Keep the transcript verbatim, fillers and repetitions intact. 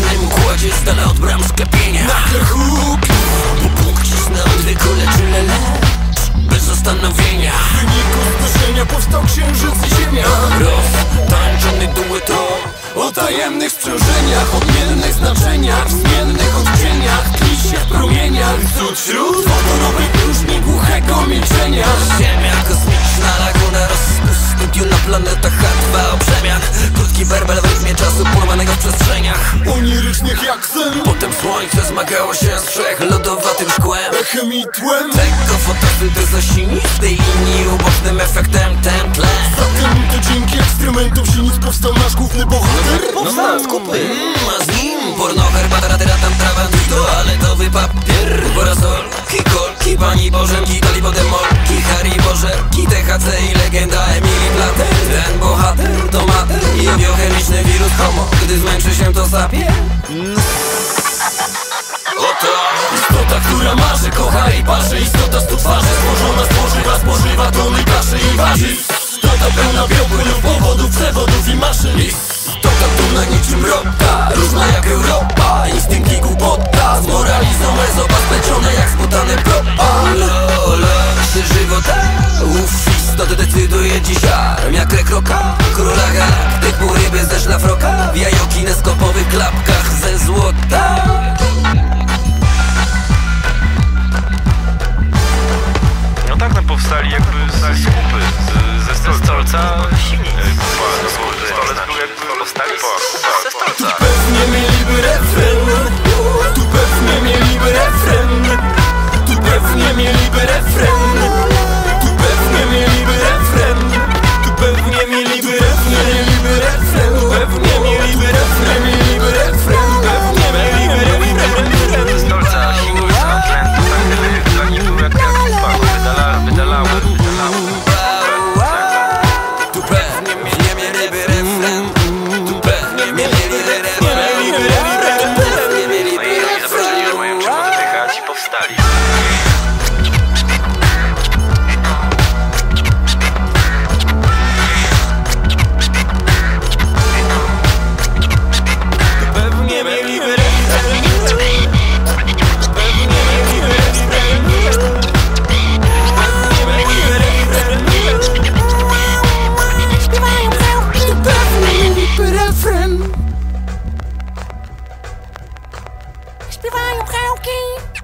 innym układzie, z dala od bram sklepienia. Nagle huk, po punkcie znam dwie kule, czyle lecz bez zastanowienia. W wyniku zdarzenia powstał księżyc i ziemia. Roztańczony dueto o tajemnych sprzężeniach, odmiennych znaczeniach, zmiennych odcieniach, kliśniach, promieniach. Cud wśród wodorowej próżni głuchego milczenia. Ziemia kosmiczna, laguna rozpustu, studiu na planetach H dwa o przemian. Krótki werbel w rytmie czasu pływanego w przestrzeniach onirycznych jak sen. Potem słońce zmagało się z wszech lodowatym szkłem, echem i tłem tego fotosyntezy sinistej linii, ubocznym efektem ten tlen. Zatem to dzięki eksperymentom sinic powstał nasz główny bohater. Powstał skupy, mm, a z nim porno, herbata, ratyra, tam trawa, toaletowy papier, borasol, hikolki, pani bożenki, talibodemolki, haribożerki, T H C i legenda Emily Plater. Ten bohater to mater i biochemiczny wirus homo, gdy zmęczy się to sapie. Oto istota, która marzy, kocha i parzy, istota stu twarzy, stworzona z tworzywa, spożywa tony kaszy i warzyw. Istota pełna biopłynów, powodów, przewodów i maszyn. Istota dumna niczym robka, różna jak Europa, instynkt i głupota, zmoralizowe, zobaczone jak sputane propa. Lola, czy żywota? Uff, istota decyduje dziś armia Krekroka, króla galaktyku, ryby ze szlafroka, w jajokineskopowych klapkach ze złota. Powstali jakby z skupy, ze stolca, stolec był jakby powstali ze stolca. Tu pewnie mieliby refren, tu pewnie mieliby refren, tu pewnie mieliby refren, tu pewnie mieliby refren, tu pewnie mieliby refren, tu pewnie mieliby refren, mieliby refren, pewnie mieliby refren. Stolca, siła, dla nich był jak kupa. Wydalały, wydalały. Tu pewnie mieli ryby refren, tu pewnie mieli refren, tu pewnie mieli refren. No i oni zaprosili swoją czemu oddychać i powstali. Tu pewnie mieli refren, tu pewnie mieli refren. Śpiewają pchałki.